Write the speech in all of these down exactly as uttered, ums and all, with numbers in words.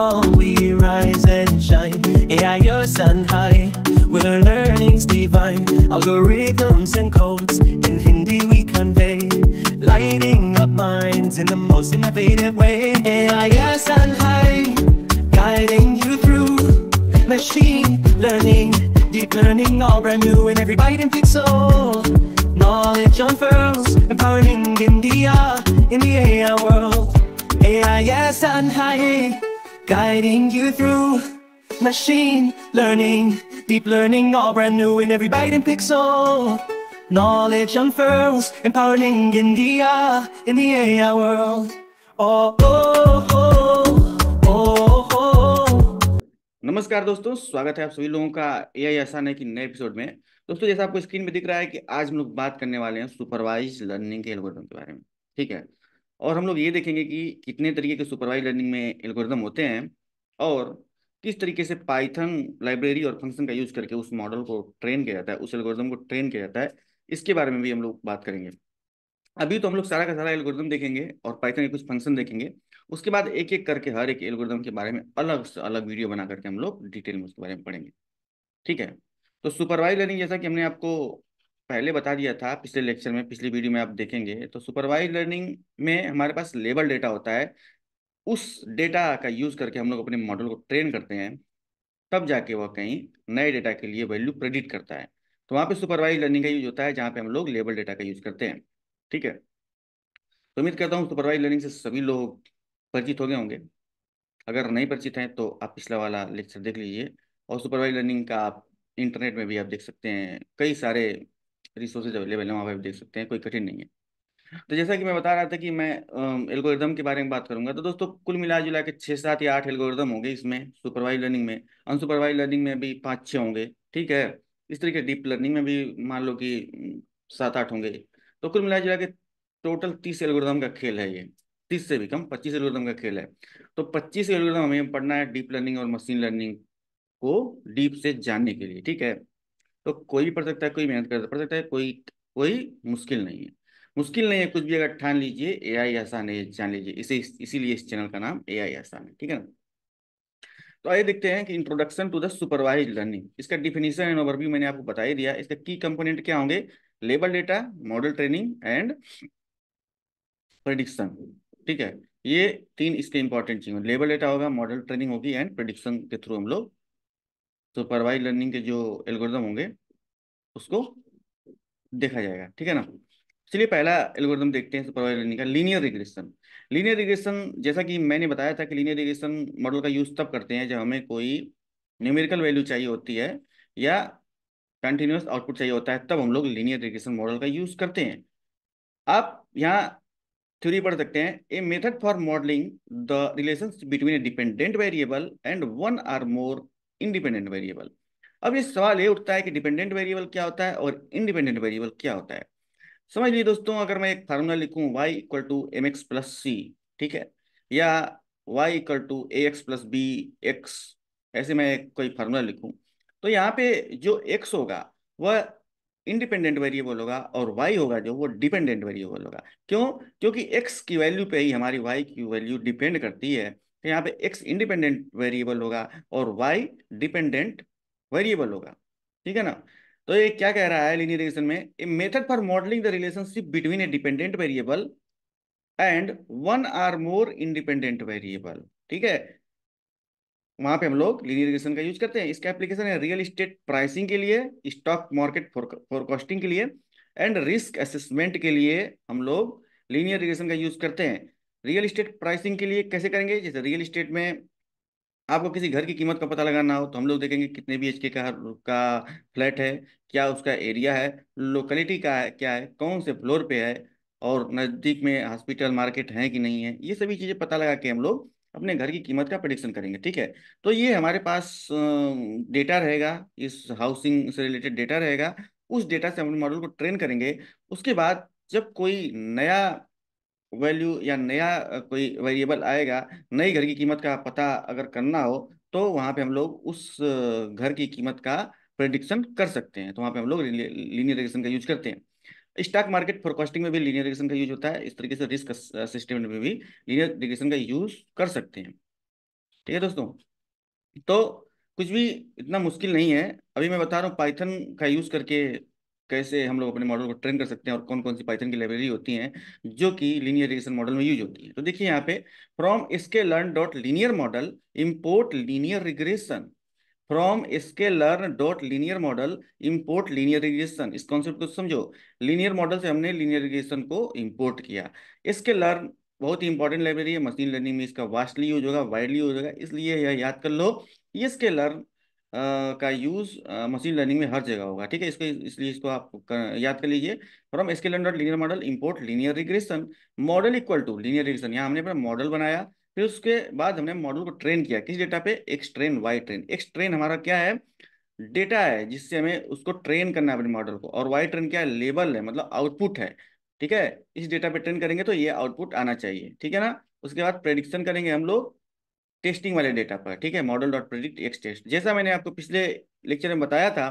all we rise and shine. A I Aasan Hai, we're learning's divine. Algorithms and codes in Hindi we convey, lighting up minds in the most innovative way. A I Aasan Hai, guiding you through machine learning, deep learning, all brand new in every byte and pixel. Knowledge unfurls, empowering India in the A I world. A I Aasan Hai, guiding you through machine learning, deep learning, all brand new in every byte and pixel. Knowledge unfurls, empowering India in the A I world. Oh, oh, oh, oh, oh. नमस्कार दोस्तों, स्वागत है आप सभी लोगों का A I Aasan Hai के नए एपिसोड में। दोस्तों, जैसा आपको स्क्रीन पे दिख रहा है कि आज हम लोग बात करने वाले हैं सुपरवाइज लर्निंग के एल्गोरिथम के बारे में, ठीक है। और हम लोग ये देखेंगे कि कितने तरीके के सुपरवाइज लर्निंग में एल्गोरिथम होते हैं और किस तरीके से पाइथन लाइब्रेरी और फंक्शन का यूज करके उस मॉडल को ट्रेन किया जाता है, उस एल्गोरिथम को ट्रेन किया जाता है, इसके बारे में भी हम लोग बात करेंगे। अभी तो हम लोग सारा का सारा एल्गोरिथम देखेंगे और पाइथन के कुछ फंक्शन देखेंगे, उसके बाद एक एक करके हर एक एल्गोरिथम के बारे में अलग से अलग वीडियो बना करके हम लोग डिटेल में उसके बारे में पढ़ेंगे, ठीक है। तो सुपरवाइज लर्निंग, जैसा कि हमने आपको पहले बता दिया था पिछले लेक्चर में, पिछली वीडियो में आप देखेंगे, तो सुपरवाइज लर्निंग में हमारे पास लेबल डेटा होता है, उस डेटा का यूज करके हम लोग अपने मॉडल को ट्रेन करते हैं, तब जाके वह कहीं नए डेटा के लिए वैल्यू प्रेडिक्ट करता है। तो वहाँ पे सुपरवाइज लर्निंग का यूज होता है, जहाँ पे हम लोग लेबल डेटा का यूज करते हैं, ठीक है। तो उम्मीद करता हूँ सुपरवाइज लर्निंग से सभी लोग परिचित हो गए होंगे। अगर नहीं परिचित हैं तो आप पिछला वाला लेक्चर देख लीजिए, और सुपरवाइज लर्निंग का आप इंटरनेट में भी आप देख सकते हैं, कई सारे रिसोर्सेज अवेलेबल हैं, वहाँ पर देख सकते हैं, कोई कठिन नहीं है। तो जैसा कि मैं बता रहा था कि मैं एल्गोरिथम के बारे में बात करूंगा, तो दोस्तों कुल मिला जुला के छः सात या आठ एल्गोरिथम होंगे इसमें, सुपरवाइज लर्निंग में। अनसुपरवाइज लर्निंग में भी पाँच छः होंगे, ठीक है। इस तरीके डीप लर्निंग में भी मान लो कि सात आठ होंगे। तो कुल मिला जुला के टोटल तीस एल्गोरिथम का खेल है ये, तीस से भी कम पच्चीस एल्गोरिथम का खेल है। तो पच्चीस एल्गोरिथम हमें पढ़ना है डीप लर्निंग और मशीन लर्निंग को डीप से जानने के लिए, ठीक है। तो कोई भी पढ़ सकता है, कोई मेहनत कर पढ़ सकता है, कोई कोई मुश्किल नहीं है, मुश्किल नहीं है कुछ भी अगर ठान लीजिए। ए आई आसान है, जान लीजिए, इसे इसीलिए इस चैनल का नाम ए आई आसान है, ठीक है ना। तो आइए देखते हैं कि introduction to the supervise learning, इसका डिफिनीशन एंड ओवरव्यू मैंने आपको बता ही दिया। इसका की कंपोनेंट क्या होंगे? Label data, model training and prediction, ठीक है। ये तीन इसके इंपॉर्टेंट चीज होंगे, लेबल डेटा होगा, मॉडल ट्रेनिंग होगी एंड प्रेडिक्शन के थ्रू हम लोग सुपरवाइज लर्निंग के जो एल्गोरिथम होंगे उसको देखा जाएगा, ठीक है ना। चलिए पहला एल्गोरिथम देखते हैं सुपरवाइज लर्निंग का, लीनियर रिग्रेशन। लीनियर रिग्रेशन, जैसा कि मैंने बताया था कि लीनियर रिग्रेशन मॉडल का यूज तब करते हैं जब हमें कोई न्यूमेरिकल वैल्यू चाहिए होती है या कंटिन्यूस आउटपुट चाहिए होता है, तब हम लोग लीनियर रिग्रेशन मॉडल का यूज करते हैं। आप यहाँ थ्योरी पढ़ सकते हैं। A method for modelling the relationship between a dependent variable and one or more independent variable. अब ये सवाल ये उठता है कि डिपेंडेंट वेरिएबल क्या होता है और इंडिपेंडेंट वेरिएबल क्या होता है। समझ लीजिए दोस्तों, अगर मैं एक फार्मूला लिखूं y equal to m x plus c, ठीक है, या y equal to a x plus b x, ऐसे मैं कोई फार्मूला लिखूं, तो यहाँ पे जो x होगा वह इंडिपेंडेंट वेरिएबल होगा और y होगा जो वो डिपेंडेंट वेरिएबल होगा। क्यों? क्योंकि x की वैल्यू पे ही हमारी y की वैल्यू डिपेंड करती है। तो यहाँ पे x इंडिपेंडेंट वेरिएबल होगा और y डिपेंडेंट वेरिएबल होगा, ठीक है ना। तो ये क्या कह रहा है लीनियर रिग्रेशन में? A method for modelling the relationship between a dependent variable and one or more independent variable, ठीक है। वहां पे हम लोग लीनियर रिग्रेशन का यूज करते हैं। इसका एप्लीकेशन है रियल एस्टेट प्राइसिंग के लिए, स्टॉक मार्केट फोरकास्टिंग के लिए एंड रिस्क असेसमेंट के लिए हम लोग लीनियर रिग्रेशन का यूज करते हैं। रियल एस्टेट प्राइसिंग के लिए कैसे करेंगे? जैसे रियल एस्टेट में आपको किसी घर की कीमत का पता लगाना हो तो हम लोग देखेंगे कितने बी एच के का का फ्लैट है, क्या उसका एरिया है, लोकेलिटी का है, क्या है, कौन से फ्लोर पे है और नज़दीक में हॉस्पिटल मार्केट है कि नहीं है, ये सभी चीज़ें पता लगा के हम लोग अपने घर की कीमत का प्रेडिक्शन करेंगे, ठीक है। तो ये हमारे पास डेटा रहेगा, इस हाउसिंग से रिलेटेड डेटा रहेगा, उस डेटा से हम मॉडल को ट्रेन करेंगे। उसके बाद जब कोई नया वैल्यू या नया कोई वेरिएबल आएगा, नई घर की कीमत का पता अगर करना हो, तो वहाँ पे हम लोग उस घर की कीमत का प्रेडिक्शन कर सकते हैं। तो वहाँ पे हम लोग लीनियर रिग्रेशन का यूज करते हैं। स्टॉक मार्केट फोरकास्टिंग में भी लीनियर रिग्रेशन का यूज होता है। इस तरीके से रिस्क असेसमेंट में भी लीनियर रिग्रेशन का यूज कर सकते हैं। ठीक है दोस्तों, तो कुछ भी इतना मुश्किल नहीं है। अभी मैं बता रहा हूँ पाइथन का यूज करके कैसे हम लोग अपने मॉडल को ट्रेन कर सकते हैं और कौन कौन सी पाइथन की लाइब्रेरी होती हैं जो कि लीनियर रिग्रेशन मॉडल में यूज होती है। तो देखिए यहाँ पे from sklearn dot linear model import linear regression, from sklearn dot linear model import linear regression. इस कॉन्सेप्ट को समझो, लीनियर मॉडल से हमने लीनियर रिग्रेशन को इम्पोर्ट किया। स्केलर्न बहुत ही इंपॉर्टेंट लाइब्रेरी है, मशीन लर्निंग में इसका वास्टली यूज होगा, वाइडली यूज होगा, इसलिए यह याद कर लो ये स्केलर्न Uh, का यूज मशीन लर्निंग में हर जगह होगा। ठीक है, इसको इसलिए इसको आप कर, याद कर लीजिए। From sklearn dot linear model import linear regression, model equal to linear regression. यहाँ हमने अपना मॉडल बनाया, फिर उसके बाद हमने मॉडल को ट्रेन किया किस डेटा पे, x train Y train. X train हमारा क्या है, डेटा है जिससे हमें उसको ट्रेन करना है अपने मॉडल को, और वाई ट्रेन क्या है, लेबल है, मतलब आउटपुट है। ठीक है, इस डेटा पे ट्रेन करेंगे तो ये आउटपुट आना चाहिए, ठीक है ना। उसके बाद प्रेडिक्शन करेंगे हम लोग टेस्टिंग वाले डेटा पर। ठीक है, model dot predict x test. जैसा मैंने आपको पिछले लेक्चर में बताया था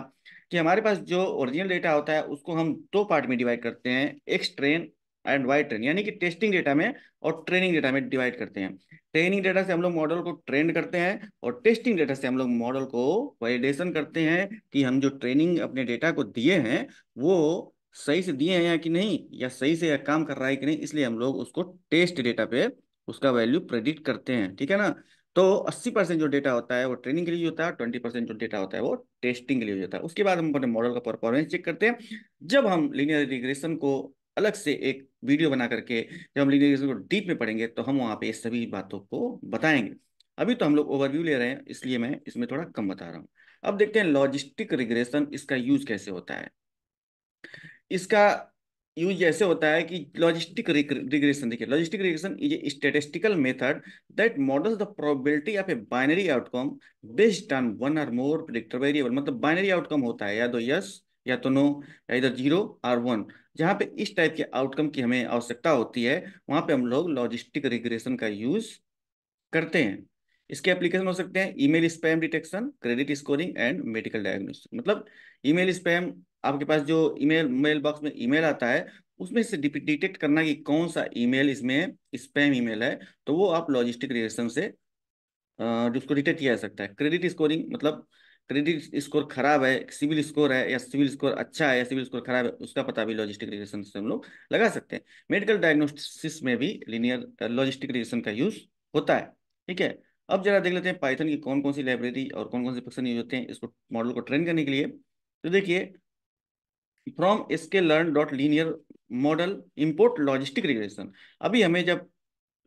कि हमारे पास जो ओरिजिनल डेटा होता है उसको हम दो पार्ट में डिवाइड करते हैं, x train and Y train, यानी कि टेस्टिंग डेटा में और ट्रेनिंग डेटा में डिवाइड करते हैं। ट्रेनिंग डेटा से हम लोग मॉडल को ट्रेन करते हैं और टेस्टिंग डेटा से हम लोग मॉडल को वैलिडेशन करते हैं कि हम जो ट्रेनिंग अपने डेटा को दिए हैं वो सही से दिए हैं या कि नहीं, या सही से काम कर रहा है कि नहीं, इसलिए हम लोग उसको टेस्ट डेटा पे उसका वैल्यू प्रेडिक्ट करते हैं। ठीक है ना, तो अस्सी परसेंट जो डेटा होता है वो ट्रेनिंग के लिए होता है, बीस परसेंट जो डेटा होता है वो टेस्टिंग के लिए होता है। उसके बाद हम अपने मॉडल का परफॉर्मेंस चेक करते हैं। जब हम लीनियर रिग्रेशन को अलग से एक वीडियो बना करके जब हम लीनियर रिग्रेशन को डीप में पढ़ेंगे तो हम वहाँ पे ये सभी बातों को बताएंगे। अभी तो हम लोग ओवरव्यू ले रहे हैं, इसलिए मैं इसमें थोड़ा कम बता रहा हूँ। अब देखते हैं लॉजिस्टिक रिग्रेशन, इसका यूज कैसे होता है। इसका यूज ऐसे होता है कि लॉजिस्टिक रिग्रेशन, देखिए logistic regression is a statistical method that models the probability of a binary outcome based on one और मोर प्रेडिक्टर वेरिएबल। मतलब बाइनरी आउटकम होता है या तो यस या तो नो, या इधर जीरो और वन। जहाँ पे इस टाइप के आउटकम की हमें आवश्यकता होती है वहाँ पे हम लोग लॉजिस्टिक रिग्रेशन का यूज करते हैं। इसके एप्लीकेशन हो सकते हैं email spam detection, credit scoring and medical diagnostic. मतलब ईमेल स्पैम, आपके पास जो ईमेल मेल बॉक्स में ईमेल आता है उसमें से डिटेक्ट करना कि कौन सा ईमेल इसमें स्पैम ईमेल है, तो वो आप लॉजिस्टिक रिग्रेशन से उसको डिटेक्ट किया जा सकता है। क्रेडिट स्कोरिंग, मतलब क्रेडिट स्कोर खराब है, सिविल स्कोर है, या सिविल स्कोर अच्छा है या सिविल स्कोर खराब है, उसका पता भी लॉजिस्टिक रिग्रेशन से हम लोग लगा सकते हैं। मेडिकल डायग्नोस्टिस में भी लीनियर लॉजिस्टिक रिग्रेशन का यूज होता है। ठीक है, अब जरा देख लेते हैं पाइथन की कौन कौन सी लाइब्रेरी और कौन कौन से फंक्शन यूज होते हैं इसको मॉडल को ट्रेन करने के लिए। तो देखिए from sklearn dot linear model import logistic regression. अभी हमें जब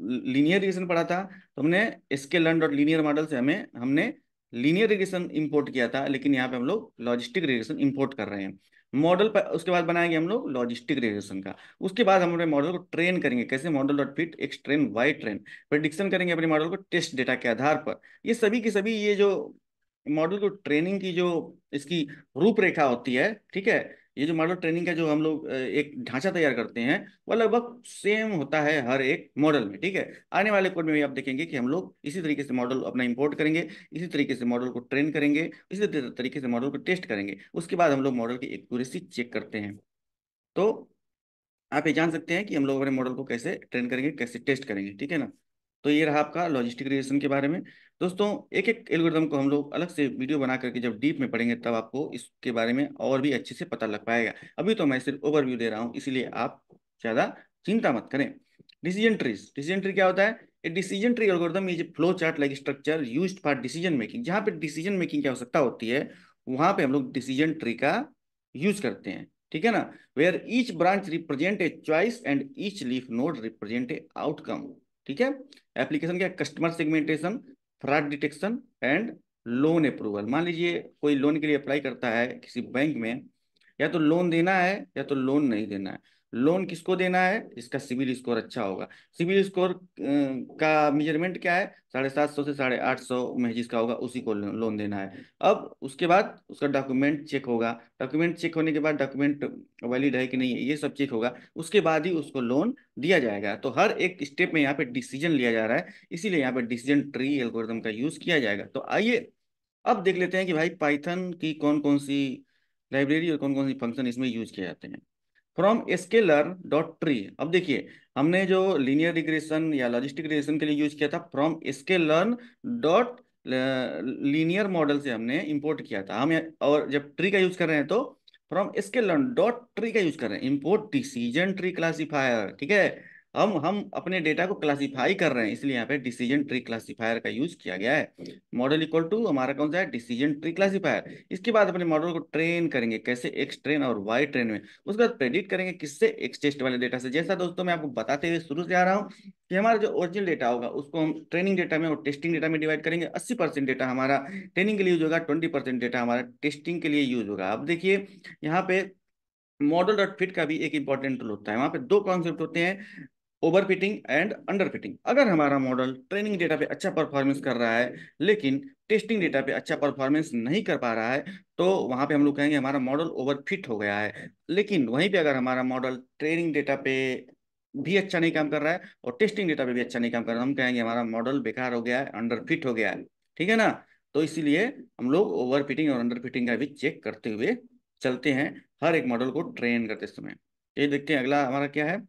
लीनियर रिग्रेशन पढ़ा था तो हमने स्केलर्न डॉट लीनियर मॉडल से हमें हमने लीनियर रिग्रेशन इम्पोर्ट किया था, लेकिन यहाँ पे हम लोग लॉजिस्टिक रिग्रेशन इम्पोर्ट कर रहे हैं मॉडल पर। उसके बाद बनाएंगे हम लोग लॉजिस्टिक रिग्रेशन का, उसके बाद हम अपने मॉडल को ट्रेन करेंगे कैसे, model dot fit x train Y train, prediction करेंगे अपने मॉडल को टेस्ट डेटा के आधार पर। ये सभी की सभी ये जो मॉडल को ट्रेनिंग की जो इसकी रूपरेखा होती है, ठीक है, ये जो मॉडल ट्रेनिंग का जो हम लोग एक ढांचा तैयार करते हैं वह लगभग सेम होता है हर एक मॉडल में। ठीक है, आने वाले कोड में भी आप देखेंगे कि हम लोग इसी तरीके से मॉडल अपना इंपोर्ट करेंगे, इसी तरीके से मॉडल को ट्रेन करेंगे, इसी तरीके से मॉडल को टेस्ट करेंगे, उसके बाद हम लोग मॉडल की एक्यूरेसी चेक करते हैं। तो आप ये जान सकते हैं कि हम लोग अपने मॉडल को कैसे ट्रेन करेंगे, कैसे टेस्ट करेंगे। ठीक है ना, तो ये रहा आपका लॉजिस्टिक रिग्रेशन के बारे में। दोस्तों एक एक एल्गोरिथम को हम लोग अलग से वीडियो बना करके जब डीप में पढ़ेंगे तब आपको इसके बारे में और भी अच्छे से पता लग पाएगा। अभी तो मैं सिर्फ ओवरव्यू दे रहा हूँ, इसलिए आप ज़्यादा चिंता मत करें। डिसीजन ट्रीज, डिसीजन ट्री क्या होता है, a decision tree algorithm is a flow chart like structure used for decision making. जहाँ पे डिसीजन मेकिंग की आवश्यकता होती है वहाँ पे हम लोग डिसीजन ट्री का यूज करते हैं। ठीक है ना, where each branch represent a choice and each leaf node represent a outcome. ठीक है, एप्लीकेशन क्या, customer segmentation, fraud detection and loan approval. मान लीजिए कोई लोन के लिए अप्लाई करता है किसी बैंक में, या तो लोन देना है या तो लोन नहीं देना है। लोन किसको देना है, जिसका सिविल स्कोर अच्छा होगा। सिविल स्कोर का मेजरमेंट क्या है, साढ़े सात सौ से साढ़े आठ सौ में जिसका होगा उसी को लोन देना है। अब उसके बाद उसका डॉक्यूमेंट चेक होगा, डॉक्यूमेंट चेक होने के बाद डॉक्यूमेंट वैलिड है कि नहीं है ये सब चेक होगा, उसके बाद ही उसको लोन दिया जाएगा। तो हर एक स्टेप में यहाँ पे डिसीजन लिया जा रहा है, इसीलिए यहाँ पे डिसीजन ट्री एल्गोरिथम का यूज किया जाएगा। तो आइए अब देख लेते हैं कि भाई पाइथन की कौन कौन सी लाइब्रेरी और कौन कौन सी फंक्शन इसमें यूज किए जाते हैं। From sklearn dot tree. अब देखिए हमने जो लीनियर रिग्रेशन या लॉजिस्टिक रिग्रेशन के लिए यूज किया था from sklearn dot linear model से हमने इंपोर्ट किया था हम, और जब ट्री का यूज कर रहे हैं तो फ्रॉम स्केलर डॉट ट्री का यूज कर रहे हैं, इंपोर्ट डिसीजन ट्री क्लासीफायर। ठीक है, हम हम अपने डेटा को क्लासीफाई कर रहे हैं, इसलिए यहाँ पे डिसीजन ट्री क्लासीफायर का यूज किया गया है। मॉडल इक्वल टू हमारा कौन सा है, डिसीजन ट्री क्लासीफायर। इसके बाद अपने मॉडल को ट्रेन करेंगे, कैसे, एक्स ट्रेन और वाई ट्रेन में। उसके बाद प्रेडिक्ट करेंगे किससे, एक्स टेस्ट वाले डेटा से। जैसा दोस्तों मैं आपको बताते हुए शुरू से आ रहा हूँ कि हमारा जो ओरिजिनल डेटा होगा उसको हम ट्रेनिंग डेटा में और टेस्टिंग डेटा में डिवाइड करेंगे। अस्सी परसेंट डेटा हमारा ट्रेनिंग के लिए यूज होगा, ट्वेंटी परसेंट डेटा हमारा टेस्टिंग के लिए यूज होगा। अब देखिए यहाँ पे मॉडल डॉट फिट का भी एक इंपॉर्टेंट टूल होता है। वहाँ पे दो कॉन्सेप्ट होते हैं, ओवरफिटिंग एंड अंडरफिटिंग। अगर हमारा मॉडल ट्रेनिंग डेटा पे अच्छा परफॉर्मेंस कर रहा है लेकिन टेस्टिंग डेटा पे अच्छा परफॉर्मेंस नहीं कर पा रहा है तो वहाँ पे हम लोग कहेंगे हमारा मॉडल ओवरफिट हो गया है। लेकिन वहीं पे अगर हमारा मॉडल ट्रेनिंग डेटा पे भी अच्छा नहीं काम कर रहा है और टेस्टिंग डेटा पे भी अच्छा नहीं काम कर रहा है, हम कहेंगे हमारा मॉडल बेकार हो गया है, अंडरफिट हो गया है। ठीक है ना, तो इसीलिए हम लोग ओवरफिटिंग और अंडरफिटिंग का भी चेक करते हुए चलते हैं हर एक मॉडल को ट्रेन करते समय। ये देखते हैं अगला हमारा क्या है,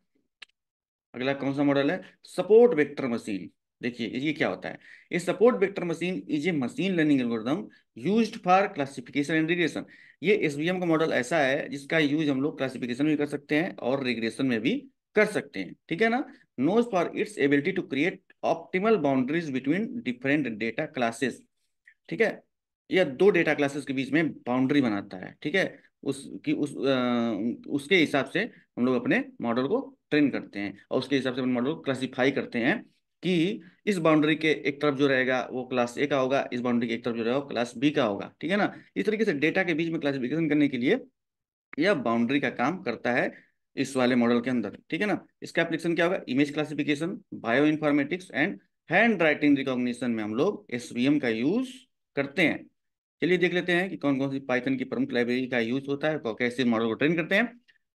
अगला कौन सा मॉडल है, सपोर्ट वेक्टर मशीन। देखिए ये क्या होता है, ये support vector machine is a machine learning algorithm used for classification and regression. ये एसवीएम का मॉडल ऐसा है जिसका यूज हम लोग क्लासिफिकेशन में कर सकते हैं और रिग्रेशन में भी कर सकते हैं। ठीक है ना, knows for its ability to create optimal boundaries between different data classes. ठीक है, या दो डेटा क्लासेस के बीच में बाउंड्री बनाता है। ठीक है, उसकी उस आ, उसके हिसाब से हम लोग अपने मॉडल को ट्रेन करते हैं और उसके हिसाब से अपने मॉडल को क्लासिफाई करते हैं कि इस बाउंड्री के एक तरफ जो रहेगा वो क्लास ए का होगा, इस बाउंड्री के एक तरफ जो रहेगा वो क्लास बी का होगा। ठीक है ना, इस तरीके से डेटा के बीच में क्लासिफिकेशन करने के लिए यह बाउंड्री का काम करता है इस वाले मॉडल के अंदर। ठीक है ना, इसका एप्लीकेशन क्या होगा, image classification, bioinformatics and handwriting recognition में हम लोग एसवीएम का यूज करते हैं। चलिए देख लेते हैं कि कौन कौन सी पाइथन की प्रमुख लाइब्रेरी का यूज होता है और कैसे मॉडल को ट्रेन करते हैं।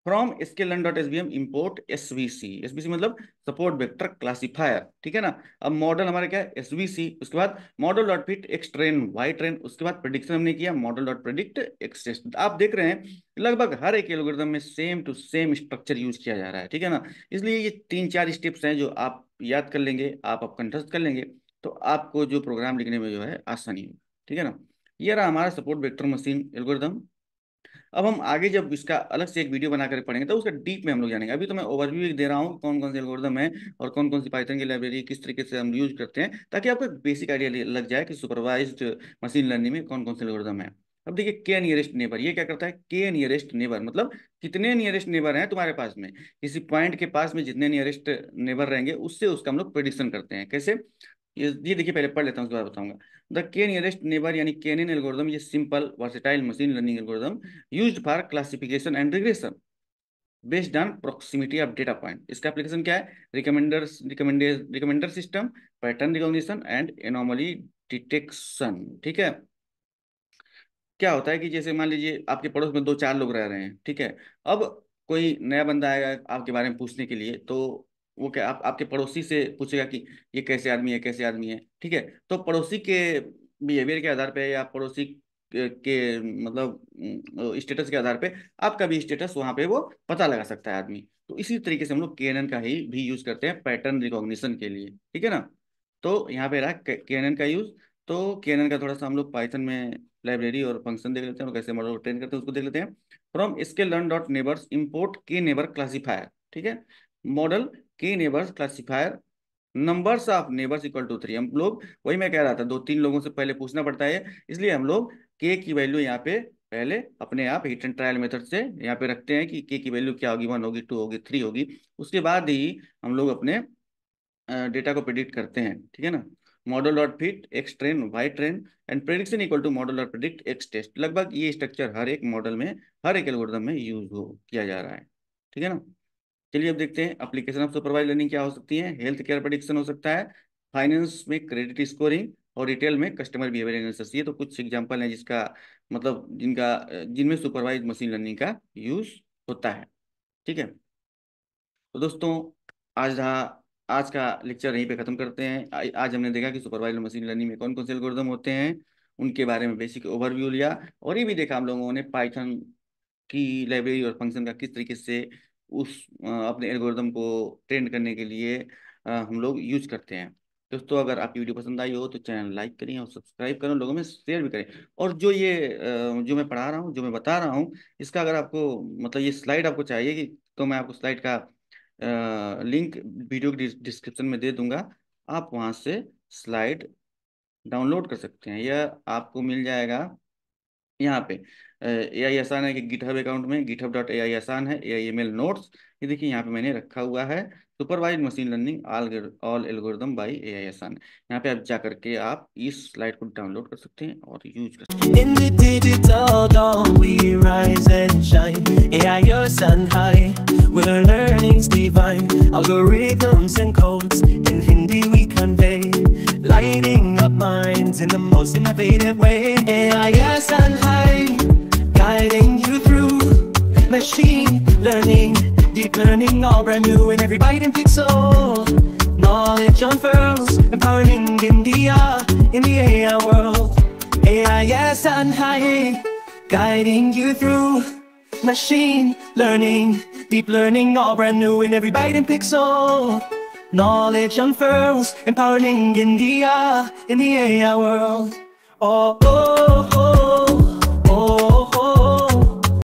From sklearn dot SVM import SVC, SVC मतलब सपोर्ट वेक्टर क्लासिफायर। ठीक है ना, अब मॉडल हमारा क्या है, एसवीसी। उसके बाद model dot fit x train Y train. उसके बाद प्रेडिक्शन हमने किया model dot predict x test. आप देख रहे हैं लगभग हर एक एल्गोरिथम में same to same structure use किया जा रहा है। ठीक है ना, इसलिए ये तीन चार स्टेप्स हैं जो आप याद कर लेंगे, आप आप कंठस्थ कर लेंगे तो आपको जो प्रोग्राम लिखने में जो है आसानी होगी। ठीक है ना, ये रहा हमारा सपोर्ट वेक्टर मशीन एल्गोरिथम। अब हम आगे जब इसका अलग से एक वीडियो बनाकर पढ़ेंगे तो उसका डीप में हम लोग जानेंगे। अभी तो मैं ओवरव्यू दे रहा हूँ कौन कौन से एल्गोरिथम है और कौन कौन सी पाइथन की लाइब्रेरी किस तरीके से हम यूज करते हैं, ताकि आपको एक बेसिक आइडिया लग जाए कि सुपरवाइज्ड मशीन लर्निंग में कौन कौन से एल्गोरिथम है। अब देखिए के नियरेस्ट नेबर, ये क्या करता है, के नियरेस्ट नेबर मतलब कितने नियरेस्ट नेबर हैं तुम्हारे पास में, किसी पॉइंट के पास में जितने नियरेस्ट नेबर रहेंगे उससे उसका हम लोग प्रेडिक्शन करते हैं। कैसे, ये ये देखिए पहले पढ़ लेता हूँ उसके बाद बताऊंगा। द के नियरेस्ट नेबर यानी केएनएन एल्गोरिथम ये simple versatile machine learning algorithm used for classification and regression based on proximity of data point. इसका एप्लीकेशन क्या है, recommenders recommended recommender system, pattern recognition and anomaly detection. ठीक है, क्या होता है कि जैसे मान लीजिए आपके पड़ोस में दो चार लोग रह रहे हैं। ठीक है, अब कोई नया बंदा आएगा आपके बारे में पूछने के लिए तो वो क्या आप आपके पड़ोसी से पूछेगा कि ये कैसे आदमी है कैसे आदमी है। ठीक है, तो पड़ोसी के बिहेवियर के आधार पे या पड़ोसी के, के मतलब स्टेटस के आधार पे आपका भी स्टेटस वहाँ पे वो पता लगा सकता है आदमी। तो इसी तरीके से हम लोग केएनएन का ही भी यूज करते हैं पैटर्न रिकॉग्निशन के लिए। ठीक है ना, तो यहाँ पे रहा केएनएन का यूज। तो केएनएन का थोड़ा सा हम लोग पाइथन में लाइब्रेरी और फंक्शन देख लेते हैं और कैसे मॉडल को ट्रेन करते हैं उसको देख लेते हैं। From sklearn dot neighbours import K neighbour classifier. ठीक है, model K neighbours classifier numbers of neighbours equal to three. हम लोग वही मैं कह रहा था दो तीन लोगों से पहले पूछना पड़ता है, इसलिए हम लोग के की वैल्यू यहाँ पे पहले अपने आप हिट एंड ट्रायल मेथड से यहाँ पे रखते हैं कि के की वैल्यू क्या होगी, वन होगी, टू होगी, थ्री होगी। उसके बाद ही हम लोग अपने डेटा को प्रेडिक्ट करते हैं। ठीक है ना, model dot fit x train Y train and prediction equal to model dot predict x test. लगभग ये स्ट्रक्चर हर एक मॉडल में हर एक एल्गोरिथम में यूज हो किया जा रहा है। ठीक है ना, चलिए अब देखते हैं एप्लीकेशन ऑफ सुपरवाइज लर्निंग क्या हो सकती है। हेल्थ केयर प्रेडिक्शन हो सकता है, फाइनेंस में क्रेडिट स्कोरिंग और रिटेल में कस्टमर बिहेवियर एनालिसिस। ये तो कुछ एग्जांपल हैं जिसका मतलब जिनका जिनमें सुपरवाइज मशीन लर्निंग का यूज होता है। ठीक है, तो दोस्तों आज आज का लेक्चर यहीं पे खत्म करते हैं। आज हमने देखा कि सुपरवाइज मशीन लर्निंग में कौन कौन से एल्गोरिथम होते हैं, उनके बारे में बेसिक ओवरव्यू लिया और ये भी देखा हम लोगों ने पाइथन की लाइब्रेरी और फंक्शन का किस तरीके से उस अपने एल्गोरिदम को ट्रेन करने के लिए हम लोग यूज करते हैं। दोस्तों अगर आपकी वीडियो पसंद आई हो तो चैनल लाइक करें और सब्सक्राइब करें, लोगों में शेयर भी करें। और जो ये जो मैं पढ़ा रहा हूँ, जो मैं बता रहा हूँ, इसका अगर आपको मतलब ये स्लाइड आपको चाहिए कि तो मैं आपको स्लाइड का लिंक वीडियो के डिस्क्रिप्शन में दे दूंगा, आप वहाँ से स्लाइड डाउनलोड कर सकते हैं। यह आपको मिल जाएगा यहाँ पे ए आई आसान है कि गिटहब अकाउंट में GitHub dot A I Aasan है A I M L notes. ये देखिए यहाँ पे मैंने रखा हुआ है supervise machine learning all all algorithm by A I Aasan. यहाँ पे आप जा करके आप इस स्लाइड को डाउनलोड कर सकते हैं और यूज कर Deep learning, all brand new in every byte and pixel. Knowledge unfurls, empowering India in the A I world. A I Aasan Hai, guiding you through machine learning. Deep learning, all brand new in every byte and pixel. Knowledge unfurls, empowering India in the A I world. Oh, oh.